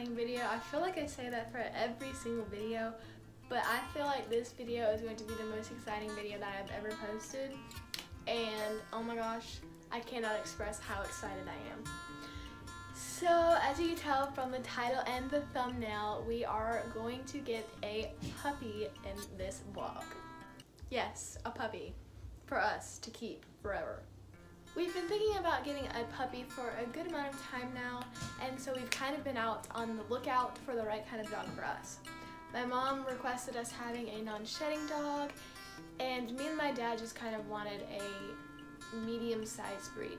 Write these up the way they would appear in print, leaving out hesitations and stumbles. planning video. I feel like I say that for every single video, but I feel like this video is going to be the most exciting video that I've ever posted. And oh my gosh, I cannot express how excited I am. So as you can tell from the title and the thumbnail, we are going to get a puppy in this vlog. Yes, a puppy for us to keep forever. We've been thinking about getting a puppy for a good amount of time now, and so we've kind of been out on the lookout for the right kind of dog for us. My mom requested us having a non-shedding dog, and me and my dad just kind of wanted a medium-sized breed.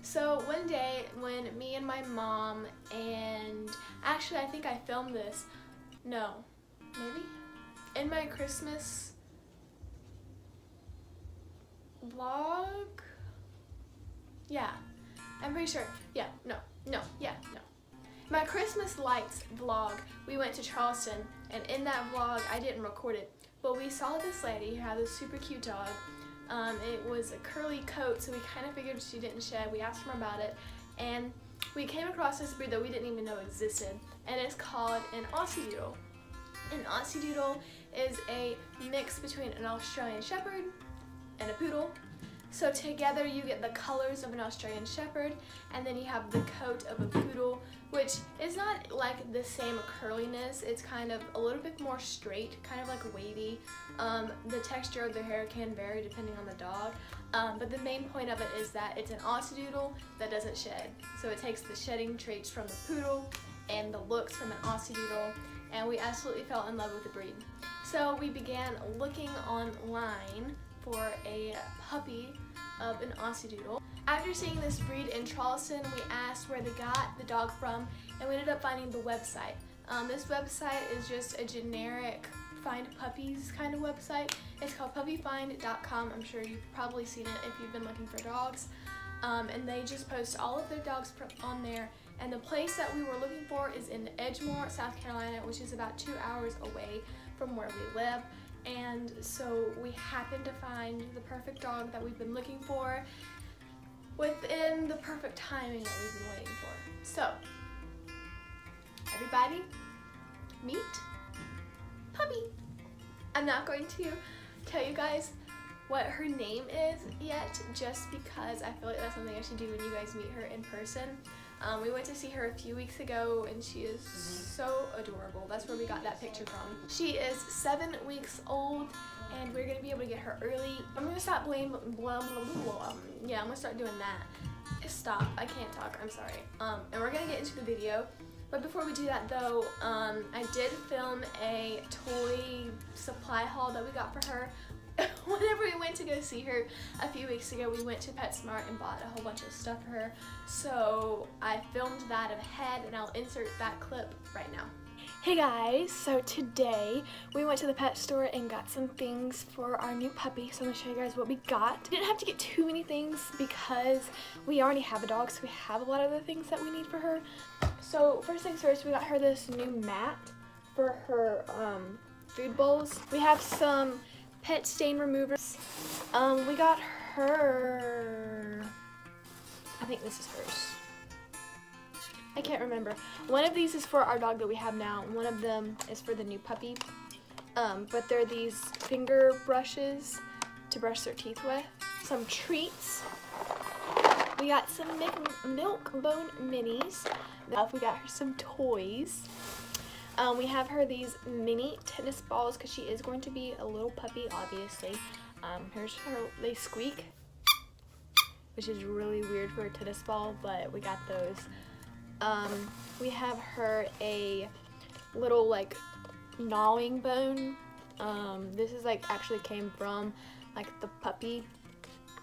So one day when me and my mom and actually I think I filmed this, no, maybe? In my Christmas vlog? Yeah, I'm pretty sure. Yeah, no, no, yeah, no. My Christmas lights vlog, we went to Charleston, and in that vlog, I didn't record it, but we saw this lady who had this super cute dog. It was a curly coat, so we kind of figured she didn't shed. We asked her about it, and we came across this breed that we didn't even know existed, and it's called an Aussiedoodle. An Aussiedoodle is a mix between an Australian Shepherd and a poodle. So together you get the colors of an Australian Shepherd, and then you have the coat of a poodle, which is not like the same curliness. It's kind of a little bit more straight, kind of like wavy. The texture of the hair can vary depending on the dog, but the main point of it is that it's an Aussiedoodle that doesn't shed. So it takes the shedding traits from the poodle and the looks from an Aussiedoodle, and we absolutely fell in love with the breed. So we began looking online for a puppy of an Aussiedoodle. After seeing this breed in Charleston, we asked where they got the dog from, and we ended up finding the website. This website is just a generic find puppies kind of website. It's called puppyfind.com. I'm sure you've probably seen it if you've been looking for dogs. And they just post all of their dogs on there. And the place that we were looking for is in Edgemoor, South Carolina, which is about 2 hours away from where we live. And so we happened to find the perfect dog that we've been looking for within the perfect timing that we've been waiting for. So, everybody, meet Puppy. I'm not going to tell you guys what her name is yet, just because I feel like that's something I should do when you guys meet her in person. We went to see her a few weeks ago, and she is so adorable. That's where we got that picture from. She is 7 weeks old, and we're gonna be able to get her early. I'm gonna stop I'm gonna start doing that. Stop, I can't talk, I'm sorry. And we're gonna get into the video. But before we do that though, I did film a toy supply haul that we got for her. Whenever we went to go see her a few weeks ago, we went to PetSmart and bought a whole bunch of stuff for her. So I filmed that ahead, and I'll insert that clip right now. Hey guys, so today we went to the pet store and got some things for our new puppy. So I'm gonna show you guys what we got. We didn't have to get too many things because we already have a dog, so we have a lot of the things that we need for her. So first things first, we got her this new mat for her food bowls. We have some pet stain removers. We got her, I think this is hers. I can't remember. One of these is for our dog that we have now, and one of them is for the new puppy. But they're these finger brushes to brush their teeth with. Some treats. We got some Milk-Bone minis. We got her some toys. We have her these mini tennis balls because she is going to be a little puppy, obviously. Here's her, they squeak, which is really weird for a tennis ball, but we got those. We have her a little like gnawing bone. This is like actually came from like the puppy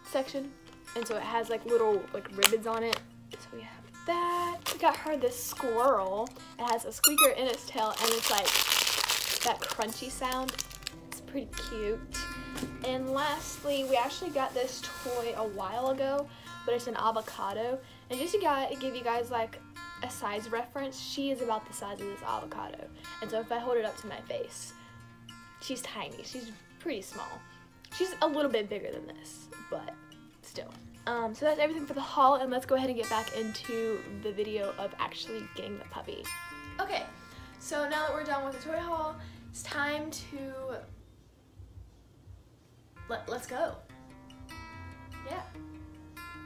section, and so it has like little like ribbons on it. So we have that. We got her this squirrel. It has a squeaker in its tail, and it's like that crunchy sound. It's pretty cute. And lastly, we actually got this toy a while ago, but it's an avocado. And just to give you guys like a size reference, she is about the size of this avocado. And so if I hold it up to my face, she's tiny. She's pretty small. She's a little bit bigger than this, but still. So that's everything for the haul, and let's go ahead and get back into the video of actually getting the puppy. Okay, so now that we're done with the toy haul, it's time to let's go. Yeah,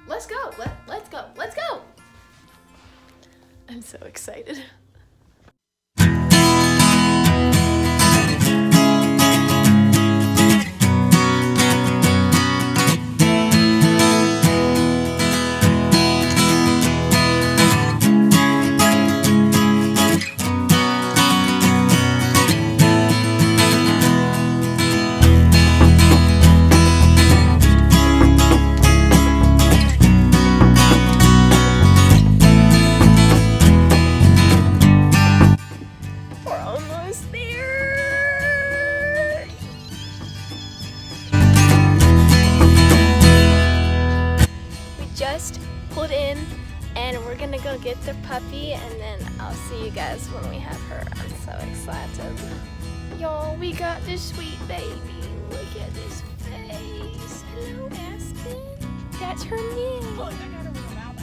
let's go. Let's go. Let's go. I'm so excited. Get the puppy, and then I'll see you guys when we have her. I'm so excited. Y'all, we got this sweet baby. Look at this face. Hello, Aspen. That's her name. Look, I got her with an outfit.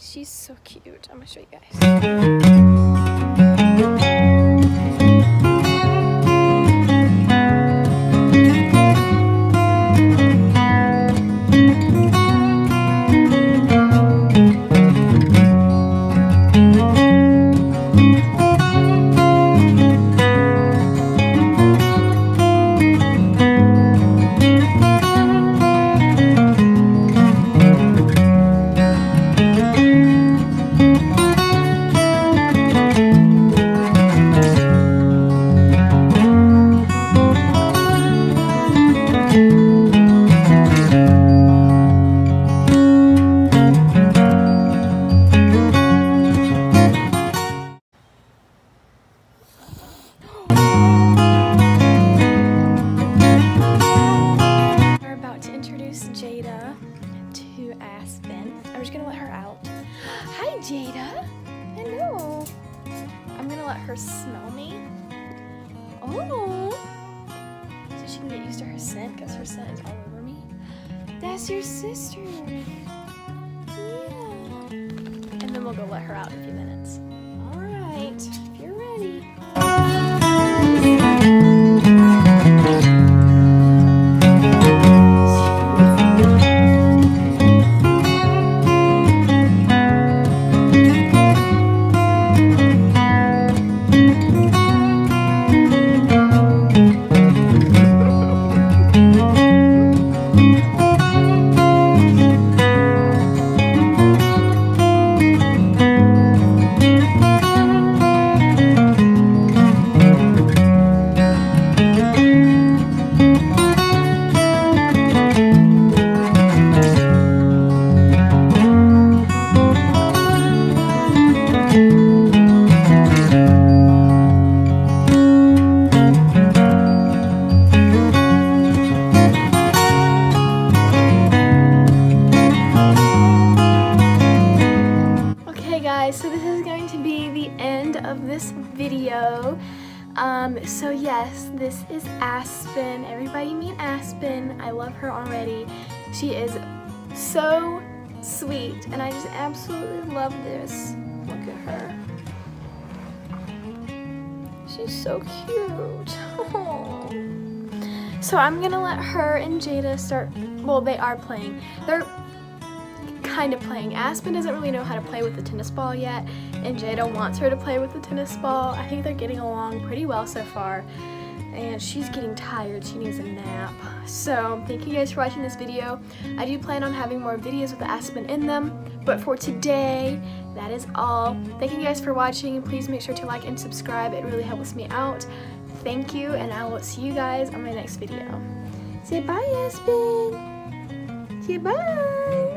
She's so cute. I'm gonna show you Jada to Aspen. I'm just gonna let her out. Hi, Jada. Hello. I'm gonna let her smell me. Oh, so she can get used to her scent, because her scent is all over me. That's your sister. Yeah. And then we'll go let her out in a few minutes. All right, if you're ready. So this is going to be the end of this video. So yes, this is Aspen. Everybody meet Aspen. I love her already. She is so sweet, and I just absolutely love this. Look at her. She's so cute. Aww. So I'm gonna let her and Jada start, well, they are playing. They're kind of playing. Aspen doesn't really know how to play with the tennis ball yet, and Jada wants her to play with the tennis ball. I think they're getting along pretty well so far. and she's getting tired. She needs a nap. So thank you guys for watching this video. I do plan on having more videos with the Aspen in them, but for today, that is all. Thank you guys for watching. Please make sure to like and subscribe. It really helps me out. Thank you, and I will see you guys on my next video. Say bye, Aspen. Say bye.